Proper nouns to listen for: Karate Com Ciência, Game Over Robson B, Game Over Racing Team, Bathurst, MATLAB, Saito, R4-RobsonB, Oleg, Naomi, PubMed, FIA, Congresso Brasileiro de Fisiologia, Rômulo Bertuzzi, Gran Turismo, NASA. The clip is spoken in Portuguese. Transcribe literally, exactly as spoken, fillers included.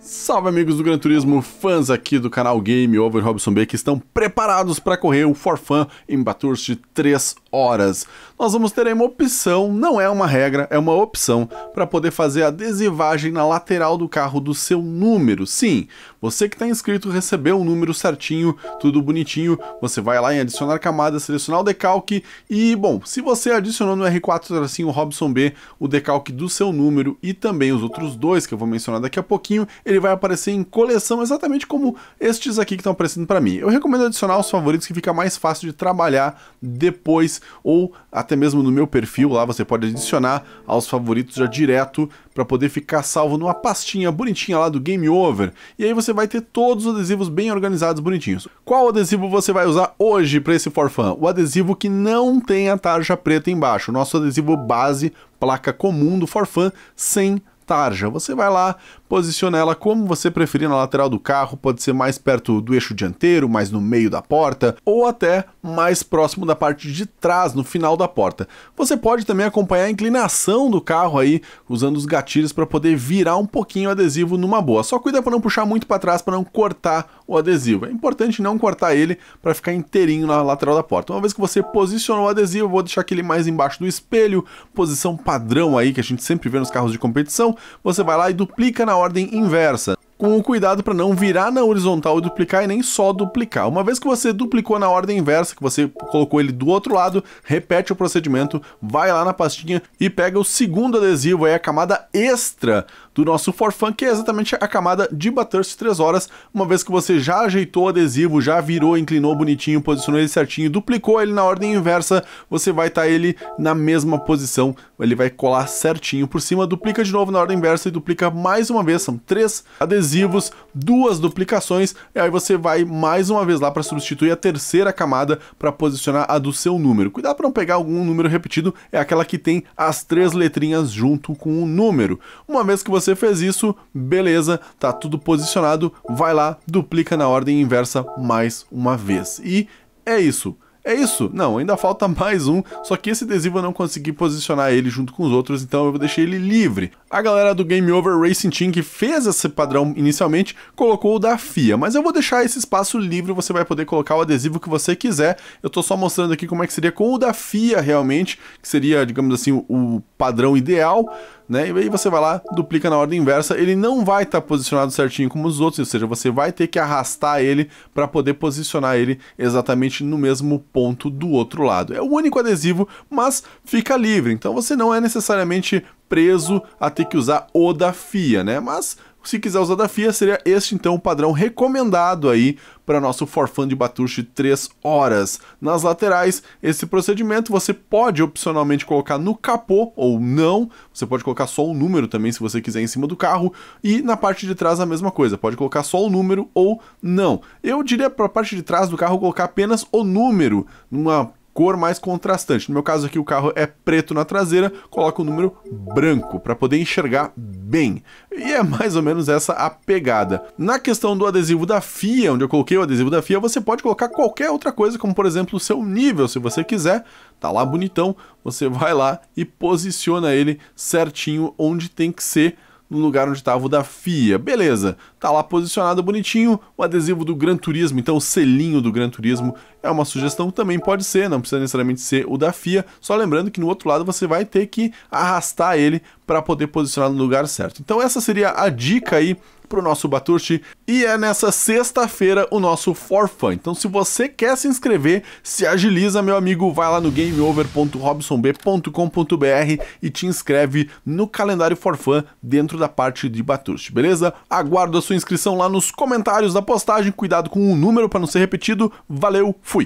Salve amigos do Gran Turismo, fãs aqui do canal Game Over Robson B, que estão preparados para correr o for fun em Bathurst de três horas. Nós vamos ter aí uma opção, não é uma regra, é uma opção para poder fazer a adesivagem na lateral do carro do seu número. Sim, você que está inscrito recebeu o número certinho, tudo bonitinho, você vai lá em adicionar camada, selecionar o decalque e, bom, se você adicionou no R quatro Robson B o decalque do seu número e também os outros dois que eu vou mencionar daqui a pouquinho, ele Ele vai aparecer em coleção exatamente como estes aqui que estão aparecendo para mim. Eu recomendo adicionar os favoritos que fica mais fácil de trabalhar depois, ou até mesmo no meu perfil lá você pode adicionar aos favoritos já direto para poder ficar salvo numa pastinha bonitinha lá do Game Over. E aí você vai ter todos os adesivos bem organizados, bonitinhos. Qual adesivo você vai usar hoje para esse for fun? O adesivo que não tem a tarja preta embaixo, o nosso adesivo base, placa comum do for fun sem tarja. Você vai lá, posiciona ela como você preferir na lateral do carro, pode ser mais perto do eixo dianteiro, mais no meio da porta, ou até mais próximo da parte de trás, no final da porta. Você pode também acompanhar a inclinação do carro aí, usando os gatilhos para poder virar um pouquinho o adesivo numa boa. Só cuida para não puxar muito para trás, para não cortar o adesivo. É importante não cortar ele para ficar inteirinho na lateral da porta. Uma vez que você posicionou o adesivo, eu vou deixar aquele mais embaixo do espelho, posição padrão aí que a gente sempre vê nos carros de competição. Você vai lá e duplica na ordem inversa, com o cuidado para não virar na horizontal e duplicar, e nem só duplicar. Uma vez que você duplicou na ordem inversa, que você colocou ele do outro lado, repete o procedimento, vai lá na pastinha e pega o segundo adesivo, aí a camada extra do nosso for fun, que é exatamente a camada de Bathurst três horas. Uma vez que você já ajeitou o adesivo, já virou, inclinou bonitinho, posicionou ele certinho, duplicou ele na ordem inversa, você vai estar tá ele na mesma posição, ele vai colar certinho por cima, duplica de novo na ordem inversa e duplica mais uma vez, são três adesivos, adesivos, duas duplicações, e aí você vai mais uma vez lá para substituir a terceira camada para posicionar a do seu número. Cuidado para não pegar algum número repetido, é aquela que tem as três letrinhas junto com o número. Uma vez que você fez isso, beleza, tá tudo posicionado, vai lá, duplica na ordem inversa mais uma vez. E é isso. É isso? Não, ainda falta mais um, só que esse adesivo eu não consegui posicionar ele junto com os outros, então eu deixei ele livre. A galera do Game Over Racing Team, que fez esse padrão inicialmente, colocou o da F I A, mas eu vou deixar esse espaço livre, você vai poder colocar o adesivo que você quiser. Eu tô só mostrando aqui como é que seria com o da F I A realmente, que seria, digamos assim, o padrão ideal, né? E aí você vai lá, duplica na ordem inversa, ele não vai estar tá posicionado certinho como os outros, ou seja, você vai ter que arrastar ele para poder posicionar ele exatamente no mesmo ponto do outro lado. É o único adesivo, mas fica livre, então você não é necessariamente preso a ter que usar o da F I A, né? Mas se quiser usar da F I A, seria este então o padrão recomendado aí para nosso for fun de Bathurst de três horas. Nas laterais, esse procedimento você pode opcionalmente colocar no capô ou não, você pode colocar só o número também se você quiser em cima do carro, e na parte de trás a mesma coisa, pode colocar só o número ou não. Eu diria para a parte de trás do carro colocar apenas o número, numa cor mais contrastante. No meu caso aqui o carro é preto na traseira, coloca o número branco para poder enxergar bem. E é mais ou menos essa a pegada. Na questão do adesivo da F I A, onde eu coloquei o adesivo da F I A, você pode colocar qualquer outra coisa, como por exemplo o seu nível, se você quiser. Tá lá bonitão, você vai lá e posiciona ele certinho onde tem que ser, no lugar onde estava o da F I A, beleza, tá lá posicionado bonitinho, o adesivo do Gran Turismo, então o selinho do Gran Turismo é uma sugestão, também pode ser, não precisa necessariamente ser o da F I A, só lembrando que no outro lado você vai ter que arrastar ele para poder posicionar no lugar certo. Então essa seria a dica aí para o nosso Bathurst, e é nessa sexta-feira o nosso for fun. Então se você quer se inscrever, se agiliza, meu amigo, vai lá no game over ponto robson b ponto com ponto b r e te inscreve no calendário for fun dentro da parte de Bathurst, beleza? Aguardo a sua inscrição lá nos comentários da postagem, cuidado com o número para não ser repetido, valeu, fui!